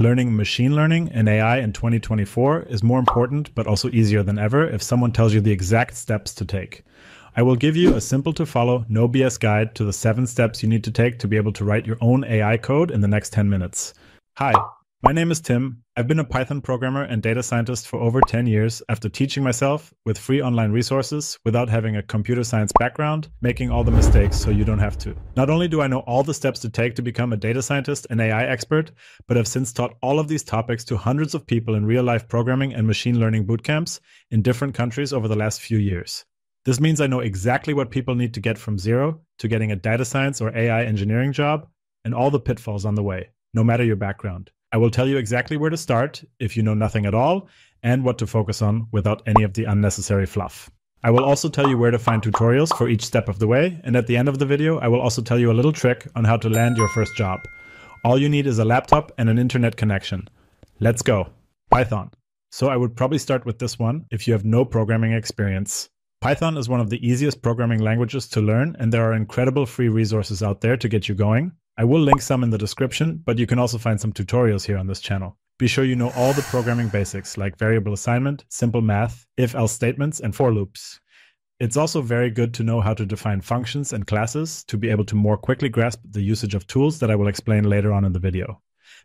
Learning machine learning and AI in 2024 is more important, but also easier than ever if someone tells you the exact steps to take. I will give you a simple to follow, no BS guide to the 7 steps you need to take to be able to write your own AI code in the next 10 minutes. Hi, my name is Tim. I've been a Python programmer and data scientist for over 10 years after teaching myself with free online resources without having a computer science background, making all the mistakes so you don't have to. Not only do I know all the steps to take to become a data scientist and AI expert, but I've since taught all of these topics to hundreds of people in real-life programming and machine learning bootcamps in different countries over the last few years. This means I know exactly what people need to get from zero to getting a data science or AI engineering job and all the pitfalls on the way, no matter your background. I will tell you exactly where to start if you know nothing at all and what to focus on without any of the unnecessary fluff. I will also tell you where to find tutorials for each step of the way, and at the end of the video I will also tell you a little trick on how to land your first job. All you need is a laptop and an internet connection. Let's go. Python. So I would probably start with this one if you have no programming experience. Python is one of the easiest programming languages to learn, and there are incredible free resources out there to get you going. I will link some in the description, but you can also find some tutorials here on this channel. Be sure you know all the programming basics like variable assignment, simple math, if-else statements, and for loops. It's also very good to know how to define functions and classes to be able to more quickly grasp the usage of tools that I will explain later on in the video.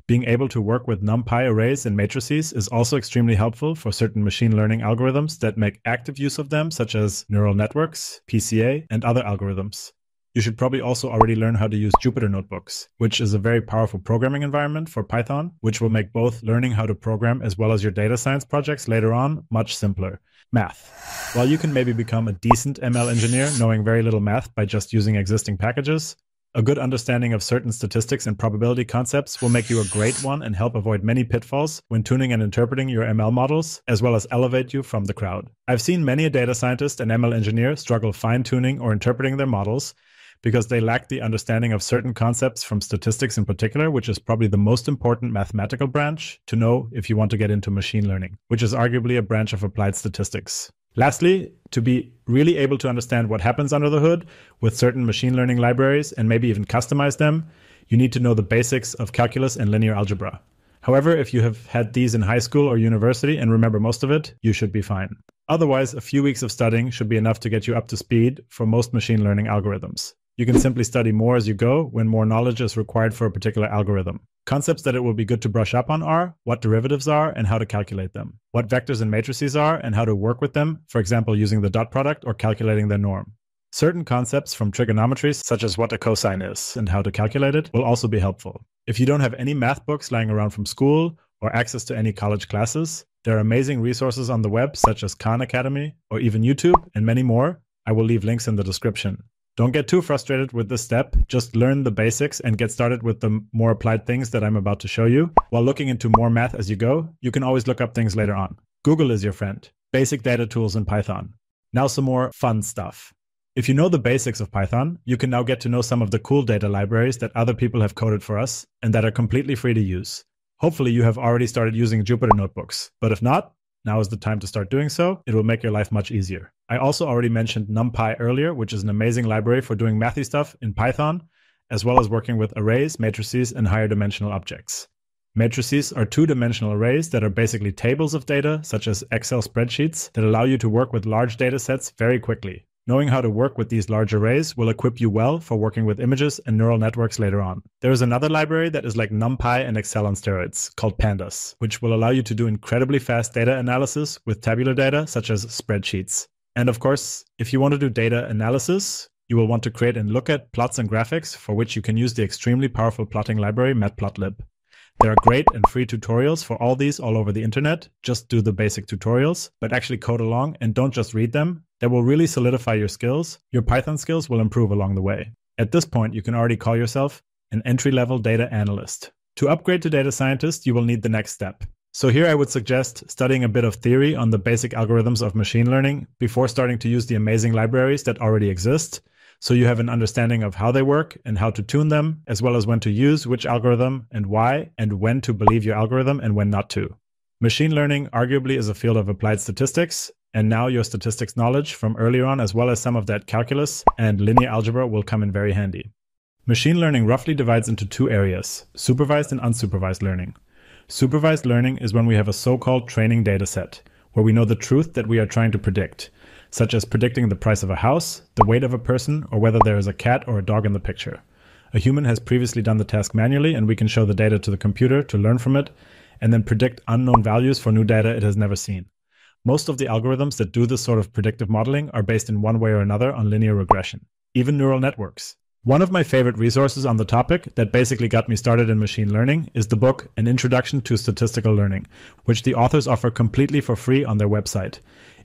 Being able to work with NumPy arrays and matrices is also extremely helpful for certain machine learning algorithms that make active use of them, such as neural networks, PCA, and other algorithms. You should probably also already learn how to use Jupyter notebooks, which is a very powerful programming environment for Python, which will make both learning how to program as well as your data science projects later on much simpler. Math. While you can maybe become a decent ML engineer knowing very little math by just using existing packages, a good understanding of certain statistics and probability concepts will make you a great one and help avoid many pitfalls when tuning and interpreting your ML models, as well as elevate you from the crowd. I've seen many a data scientist and ML engineer struggle fine-tuning or interpreting their models because they lack the understanding of certain concepts from statistics in particular, which is probably the most important mathematical branch to know if you want to get into machine learning, which is arguably a branch of applied statistics. Lastly, to be really able to understand what happens under the hood with certain machine learning libraries and maybe even customize them, you need to know the basics of calculus and linear algebra. However, if you have had these in high school or university and remember most of it, you should be fine. Otherwise, a few weeks of studying should be enough to get you up to speed for most machine learning algorithms. You can simply study more as you go when more knowledge is required for a particular algorithm. Concepts that it will be good to brush up on are what derivatives are and how to calculate them, what vectors and matrices are and how to work with them, for example using the dot product or calculating their norm. Certain concepts from trigonometry, such as what a cosine is and how to calculate it, will also be helpful. If you don't have any math books lying around from school or access to any college classes, there are amazing resources on the web such as Khan Academy or even YouTube and many more. I will leave links in the description. Don't get too frustrated with this step, just learn the basics and get started with the more applied things that I'm about to show you. While looking into more math as you go, you can always look up things later on. Google is your friend. Basic data tools in Python. Now some more fun stuff. If you know the basics of Python, you can now get to know some of the cool data libraries that other people have coded for us and that are completely free to use. Hopefully you have already started using Jupyter notebooks, but if not, now is the time to start doing so. It will make your life much easier. I also already mentioned NumPy earlier, which is an amazing library for doing mathy stuff in Python, as well as working with arrays, matrices, and higher dimensional objects. Matrices are two-dimensional arrays that are basically tables of data, such as Excel spreadsheets, that allow you to work with large data sets very quickly. Knowing how to work with these large arrays will equip you well for working with images and neural networks later on. There is another library that is like NumPy and Excel on steroids called Pandas, which will allow you to do incredibly fast data analysis with tabular data such as spreadsheets. And of course, if you want to do data analysis, you will want to create and look at plots and graphics, for which you can use the extremely powerful plotting library Matplotlib. There are great and free tutorials for all these all over the internet. Just do the basic tutorials, but actually code along and don't just read them. That will really solidify your skills. Your Python skills will improve along the way. At this point, you can already call yourself an entry-level data analyst. To upgrade to data scientist, you will need the next step. So here I would suggest studying a bit of theory on the basic algorithms of machine learning before starting to use the amazing libraries that already exist, so you have an understanding of how they work and how to tune them, as well as when to use which algorithm and why, and when to believe your algorithm and when not to. Machine learning arguably is a field of applied statistics, and now your statistics knowledge from earlier on, as well as some of that calculus and linear algebra, will come in very handy. Machine learning roughly divides into two areas, supervised and unsupervised learning. Supervised learning is when we have a so-called training data set, where we know the truth that we are trying to predict, such as predicting the price of a house, the weight of a person, or whether there is a cat or a dog in the picture. A human has previously done the task manually, and we can show the data to the computer to learn from it, and then predict unknown values for new data it has never seen. Most of the algorithms that do this sort of predictive modeling are based in one way or another on linear regression, even neural networks. One of my favorite resources on the topic that basically got me started in machine learning is the book An Introduction to Statistical Learning, which the authors offer completely for free on their website.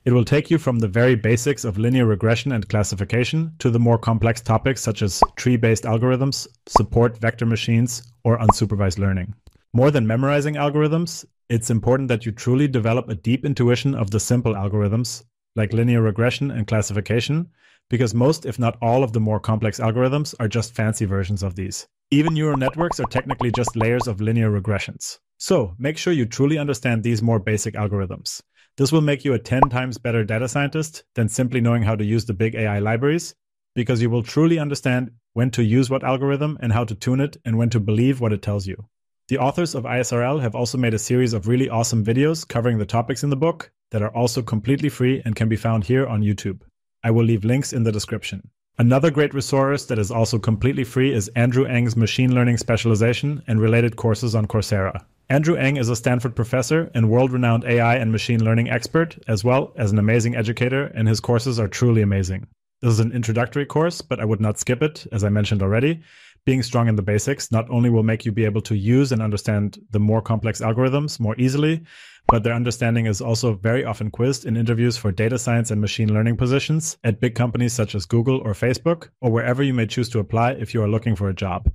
It will take you from the very basics of linear regression and classification to the more complex topics such as tree-based algorithms, support vector machines, or unsupervised learning. More than memorizing algorithms, it's important that you truly develop a deep intuition of the simple algorithms, like linear regression and classification, because most, if not all, of the more complex algorithms are just fancy versions of these. Even neural networks are technically just layers of linear regressions. So make sure you truly understand these more basic algorithms. This will make you a 10 times better data scientist than simply knowing how to use the big AI libraries, because you will truly understand when to use what algorithm and how to tune it and when to believe what it tells you. The authors of ISRL have also made a series of really awesome videos covering the topics in the book that are also completely free and can be found here on YouTube. I will leave links in the description. Another great resource that is also completely free is Andrew Ng's Machine Learning Specialization and related courses on Coursera. Andrew Ng is a Stanford professor and world-renowned AI and machine learning expert, as well as an amazing educator, and his courses are truly amazing. This is an introductory course, but I would not skip it, as I mentioned already. Being strong in the basics not only will make you be able to use and understand the more complex algorithms more easily, but their understanding is also very often quizzed in interviews for data science and machine learning positions at big companies such as Google or Facebook, or wherever you may choose to apply if you are looking for a job.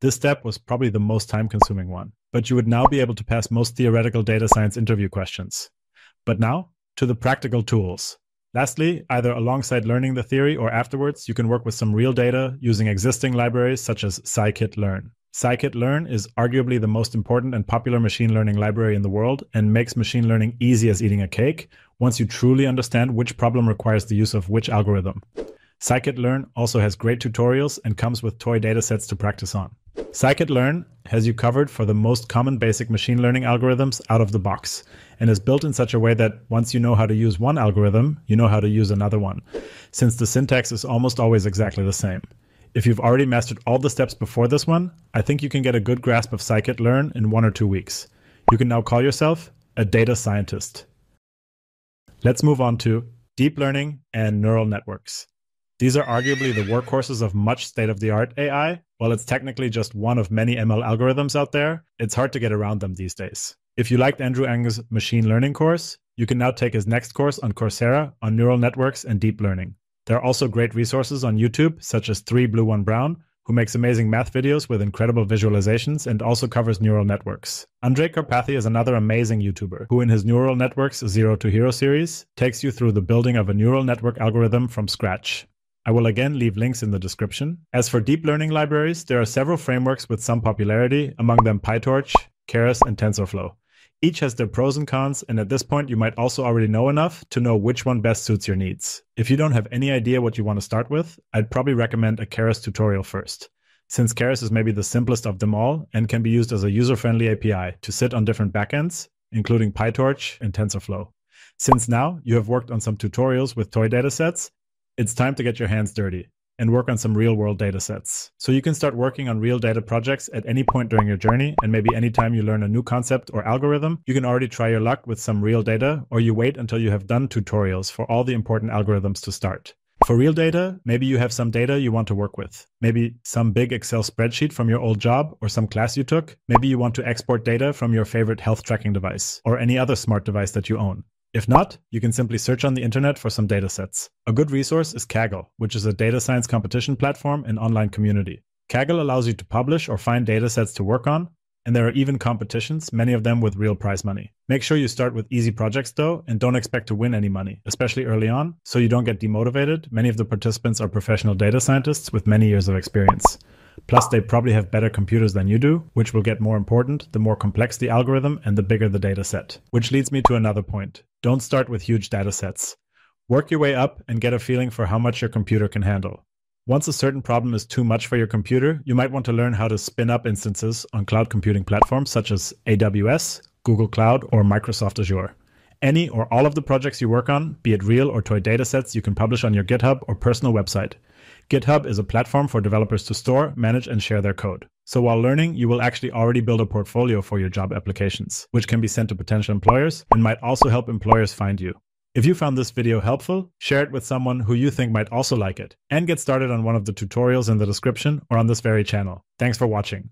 This step was probably the most time-consuming one, but you would now be able to pass most theoretical data science interview questions. But now, to the practical tools. Lastly, either alongside learning the theory or afterwards, you can work with some real data using existing libraries such as Scikit-learn. Scikit-learn is arguably the most important and popular machine learning library in the world and makes machine learning easy as eating a cake once you truly understand which problem requires the use of which algorithm. Scikit-learn also has great tutorials and comes with toy datasets to practice on. Scikit-learn has you covered for the most common basic machine learning algorithms out of the box, and is built in such a way that once you know how to use one algorithm, you know how to use another one, since the syntax is almost always exactly the same. If you've already mastered all the steps before this one, I think you can get a good grasp of Scikit-learn in 1 or 2 weeks. You can now call yourself a data scientist. Let's move on to deep learning and neural networks. These are arguably the workhorses of much state-of-the-art AI. While it's technically just one of many ML algorithms out there, it's hard to get around them these days. If you liked Andrew Ng's machine learning course, you can now take his next course on Coursera on neural networks and deep learning. There are also great resources on YouTube, such as 3Blue1Brown, who makes amazing math videos with incredible visualizations and also covers neural networks. Andrej Karpathy is another amazing YouTuber, who in his Neural Networks Zero to Hero series takes you through the building of a neural network algorithm from scratch. I will again leave links in the description. As for deep learning libraries, there are several frameworks with some popularity, among them PyTorch, Keras, and TensorFlow. Each has their pros and cons, and at this point you might also already know enough to know which one best suits your needs. If you don't have any idea what you want to start with, I'd probably recommend a Keras tutorial first, since Keras is maybe the simplest of them all and can be used as a user-friendly API to sit on different backends, including PyTorch and TensorFlow. Since now you have worked on some tutorials with toy datasets, it's time to get your hands dirty and work on some real-world data sets. So you can start working on real data projects at any point during your journey, and maybe any time you learn a new concept or algorithm, you can already try your luck with some real data, or you wait until you have done tutorials for all the important algorithms to start. For real data, maybe you have some data you want to work with. Maybe some big Excel spreadsheet from your old job or some class you took. Maybe you want to export data from your favorite health tracking device or any other smart device that you own. If not, you can simply search on the internet for some datasets. A good resource is Kaggle, which is a data science competition platform and online community. Kaggle allows you to publish or find datasets to work on, and there are even competitions, many of them with real prize money. Make sure you start with easy projects though, and don't expect to win any money, especially early on, so you don't get demotivated. Many of the participants are professional data scientists with many years of experience. Plus, they probably have better computers than you do, which will get more important the more complex the algorithm and the bigger the data set. Which leads me to another point. Don't start with huge data sets. Work your way up and get a feeling for how much your computer can handle. Once a certain problem is too much for your computer, you might want to learn how to spin up instances on cloud computing platforms such as AWS, Google Cloud, or Microsoft Azure. Any or all of the projects you work on, be it real or toy datasets you can publish on your GitHub or personal website. GitHub is a platform for developers to store, manage, and share their code. So while learning, you will actually already build a portfolio for your job applications, which can be sent to potential employers and might also help employers find you. If you found this video helpful, share it with someone who you think might also like it, and get started on one of the tutorials in the description or on this very channel. Thanks for watching.